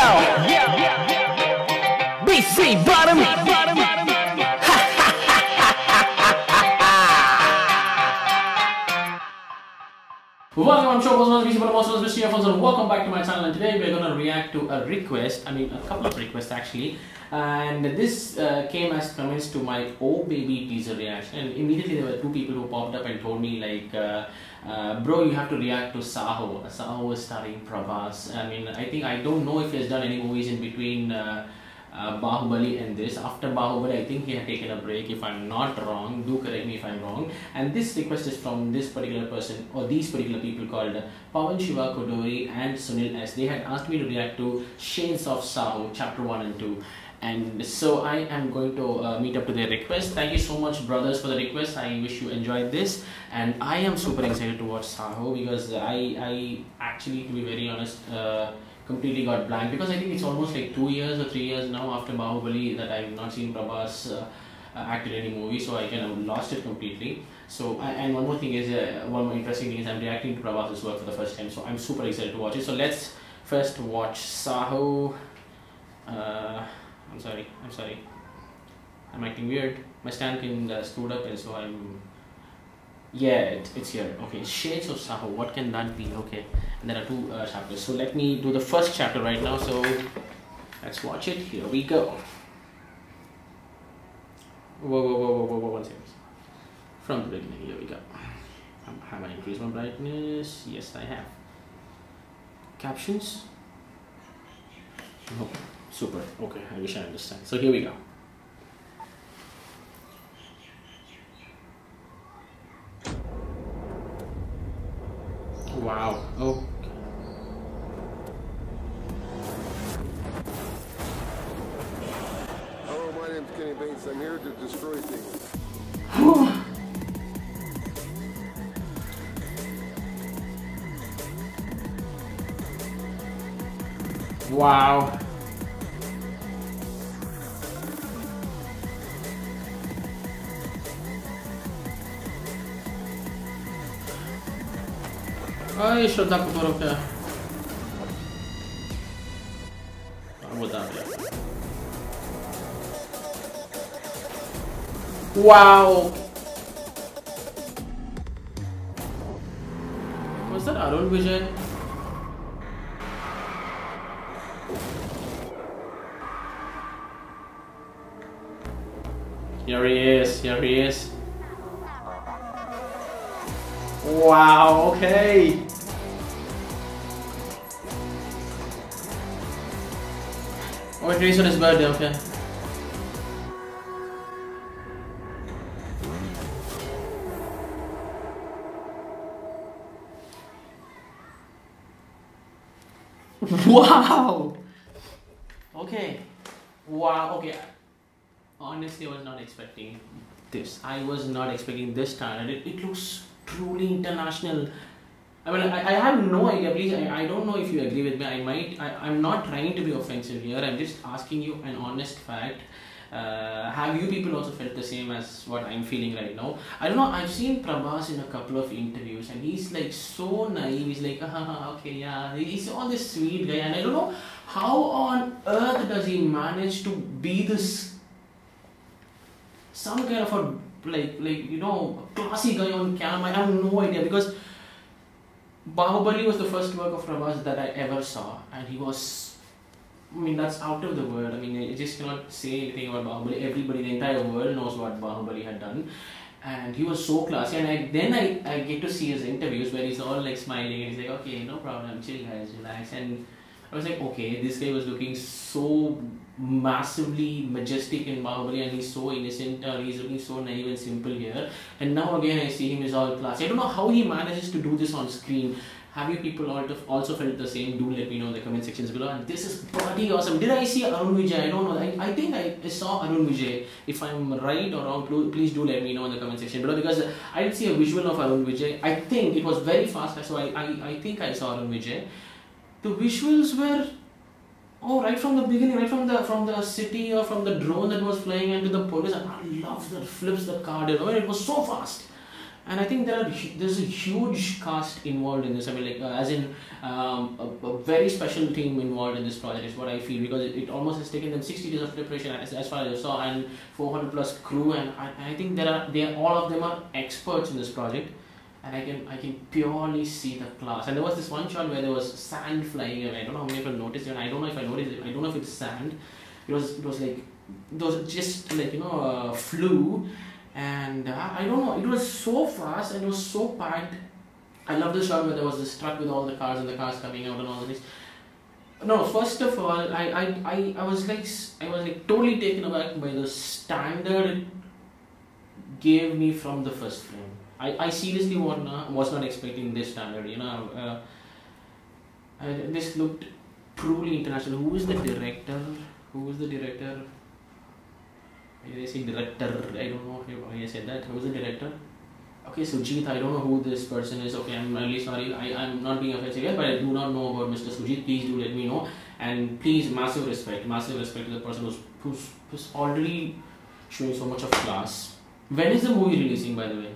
yo. BC bottom. Welcome, I'm Shoaib, BC Bottom, also Mr. Earphones, and welcome back to my channel. And today we're gonna react to a request. I mean, a couple of requests actually. And this came as comments to my Oh Baby teaser reaction, and immediately there were two people who popped up and told me like, bro, you have to react to Saaho. Saaho is starring Prabhas. I mean, I don't know if he has done any movies in between Baahubali and this. After Baahubali, I think he had taken a break, if I'm not wrong. Do correct me if I'm wrong. And this request is from this particular person, or these particular people, called Pavan Shiva Koduri and Sunil S. They had asked me to react to Shades of Saaho Chapter 1 and 2. And so I am going to meet up to their request. Thank you so much, brothers, for the request. I wish you enjoyed this, and I am super excited to watch Saaho because I actually, to be very honest, completely got blank, because I think it's almost like 2 years or 3 years now after Baahubali that I've not seen Prabhas act in any movie, so I kind of lost it completely. So, and one more thing is, one more interesting thing is, I'm reacting to Prabhas' work for the first time, so I'm super excited to watch it. So let's first watch Saaho. I'm sorry. I'm acting weird. My stand can screwed up, and so I'm... Yeah, it's here. Okay, Shades of Saaho. What can that be? Okay, and there are two chapters. So let me do the first chapter right now. So let's watch it. Here we go. Whoa, 1 second. From the beginning, here we go. Have I increased my brightness? Yes, I have. Captions? No. Super. Okay, I wish I understand. So here we go. Wow. Oh. Hello, my name's Kenny Bates. I'm here to destroy things. Wow. Ay, Shraddha Kapoor, okay. Wow! Was that Arun Vijay? Here he is. Wow, okay. Oh, it is on his birthday, okay. Wow! Okay. Wow, okay. Honestly, I was not expecting this. And it looks truly international. I mean, I have no idea, please, I don't know if you agree with me. I'm not trying to be offensive here, I'm just asking you an honest fact. Have you people also felt the same as what I'm feeling right now? I don't know, I've seen Prabhas in a couple of interviews, and he's like so naive, he's like, okay, yeah, he's all this sweet guy, and I don't know how on earth does he manage to be this, some kind of a, like you know, classy guy on camera. I have no idea, because Baahubali was the first work of Prabhas that I ever saw, and he was, I mean, that's out of the world. I mean, I just cannot say anything about Baahubali. Everybody, the entire world knows what Baahubali had done, and he was so classy. And I get to see his interviews where he's all like smiling and he's like, okay, no problem, chill guys, relax. And I was like, okay, this guy was looking so massively majestic in Baahubali, and he's so innocent, he's looking so naive and simple here, and now again I see him as all classy. I don't know how he manages to do this on screen. Have you people also felt the same? Do let me know in the comment sections below. And this is bloody awesome. Did I see Arun Vijay? I don't know. I think I saw Arun Vijay. If I'm right or wrong, please do let me know in the comment section below, because I didn't see a visual of Arun Vijay. I think it was very fast, so I think I saw Arun Vijay. The visuals were... Oh, right from the beginning, right from the city or from the drone that was flying into the police, and I love that flips the car. It was so fast. And I think there's a huge cast involved in this. I mean, like, as in a very special team involved in this project is what I feel, because it almost has taken them 60 days of preparation, as far as I saw, and 400 plus crew, and I think all of them are experts in this project, and I can purely see the class. And there was this one shot where there was sand flying, and I don't know how many people noticed it. And I don't know if it's sand. It was like those just like flew. And I don't know, it was so fast and it was so packed. I love the shot where there was this truck with all the cars and the cars coming out and all this. No, first of all, I was like totally taken aback by the standard it gave me from the first frame. I seriously was not expecting this standard, this looked truly international. Who is the director? They say director, I don't know why I said that. Who's the director? Okay, Sujeet, I don't know who this person is. Okay, I'm really sorry. I'm not being offensive here, but I do not know about Mr. Sujeet. Please do let me know. And please, massive respect to the person who's already showing so much of class. When is the movie releasing, by the way?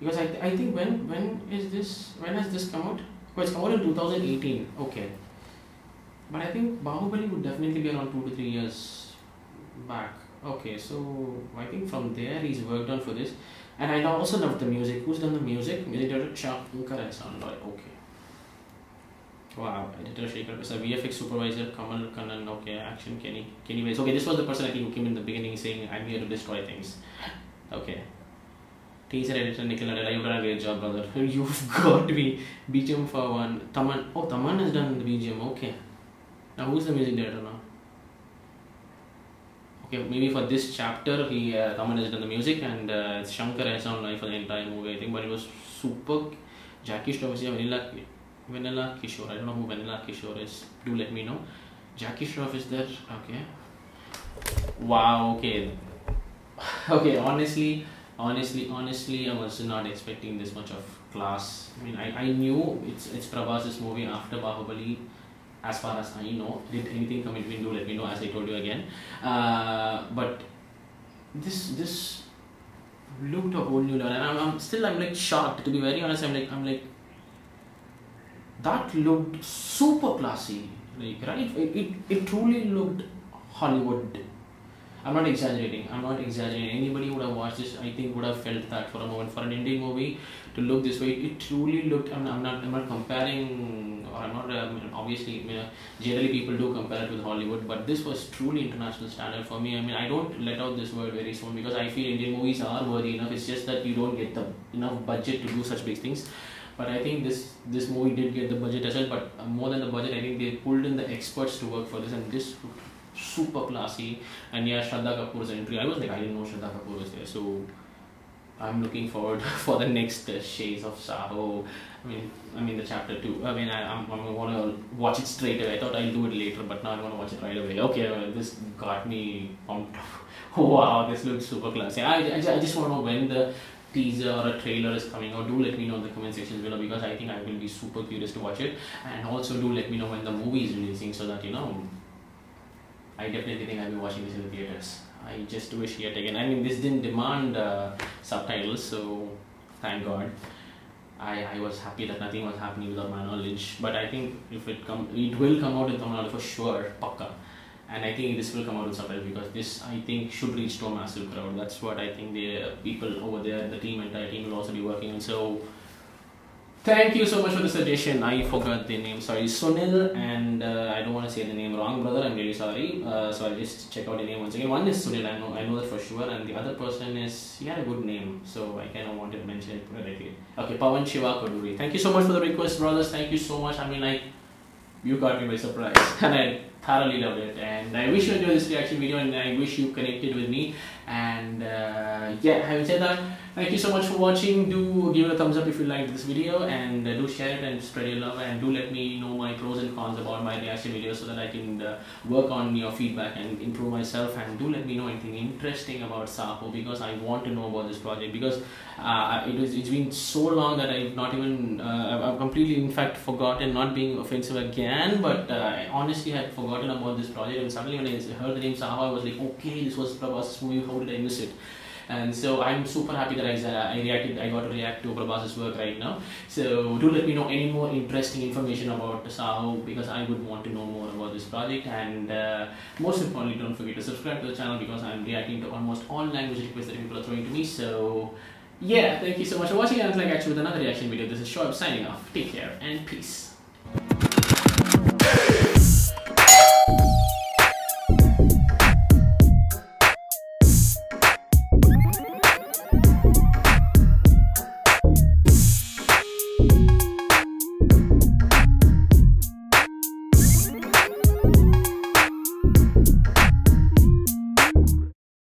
Because I think when has this come out? Oh, it's come out in 2018. Okay. But I think Baahubali would definitely be around 2 to 3 years back. Okay, so I think from there he's worked on for this. And I also love the music. Who's done the music? Music director Shankar. Okay. Wow, editor Shankar. VFX supervisor Kamal Kanan. Okay, action Kenny Bates. Okay, this was the person I think who came in the beginning saying, "I'm here to destroy things." Okay. Teaser editor Nikhil Della, you've done a great job, brother. You've got to be BGM for one. Thaman. Oh, Thaman has done the BGM. Okay. Now who's the music director now? Okay, maybe for this chapter, he Thaman has done the music, and it's Shankar has done live for the entire movie, I think. But it was super. Jackie Shroff, Vennela Kishore. I don't know who Vennela Kishore is. Do let me know. Jackie Shroff is there. Okay. Wow. Okay. Okay. Honestly, I was not expecting this much of class. I mean, I knew it's Prabhas' movie after Baahubali. As far as I know, did anything come in between, do let me know, as I told you again. But this looked a whole new level, and I'm like shocked, to be very honest. I'm like that looked super classy, like, right? It truly looked Hollywood. I'm not exaggerating. Anybody would have watched this, I think, would have felt that for a moment. For an Indian movie to look this way, it truly looked. I'm not comparing, or I'm not obviously. Generally, people do compare it with Hollywood, but this was truly international standard for me. I mean, I don't let out this word very soon, because I feel Indian movies are worthy enough. It's just that you don't get the enough budget to do such big things. But I think this movie did get the budget as well. But more than the budget, I think they pulled in the experts to work for this, and this. Super classy. And yeah, Shraddha Kapoor's entry, I was like, I didn't know Shraddha Kapoor was there, so I'm looking forward for the next Shades of Saaho. I mean the chapter 2. I'm gonna watch it straight away. I thought I'll do it later, but now I'm gonna watch it right away. Okay, well, this got me pumped up. Wow, this looks super classy. I just want to know when the teaser or a trailer is coming out. Do let me know in the comment section below, because I think I will be super curious to watch it. And also do let me know when the movie is releasing, so that I definitely think I'll be watching this in the theaters. I just wish yet again. I mean, this didn't demand subtitles, so thank God. I was happy that nothing was happening without my knowledge. But I think it will come out in Tamil Nadu for sure, pakka. And I think this will come out in subtitles, because this, I think, should reach to a massive crowd. That's what I think the people over there, the entire team will also be working on. So thank you so much for the suggestion. I forgot the name, sorry, Sunil, and I don't want to say the name wrong, brother, I'm really sorry. So I'll just check out the name once again. One is Sunil, I know that for sure, and the other person is, he had a good name, so I kind of wanted to mention it correctly. Okay, Pavan Shiva Koduri. Thank you so much for the request, brothers. Thank you so much. I mean, like, you got me by surprise, and I thoroughly loved it, and I wish you enjoyed this reaction video, and I wish you connected with me. And yeah, having said that, thank you so much for watching. Do give it a thumbs up if you liked this video, and do share it and spread your love, and do let me know my pros and cons about my reaction videos, so that I can work on your feedback and improve myself. And do let me know anything interesting about Saaho, because I want to know about this project, because it's been so long that I've not even I've completely, in fact, forgotten, not being offensive again, but I honestly had forgotten about this project, and suddenly when I heard the name Saaho, I was like, okay, this was Prabhas' movie, how did I miss it? And so I'm super happy that I got to react to Prabhas's work right now. So do let me know any more interesting information about Saaho, because I would want to know more about this project. And most importantly, don't forget to subscribe to the channel, because I'm reacting to almost all language requests that people are throwing to me. So yeah, thank you so much for watching, and I'll catch you with another reaction video. This is Shoaib signing off. Take care and peace.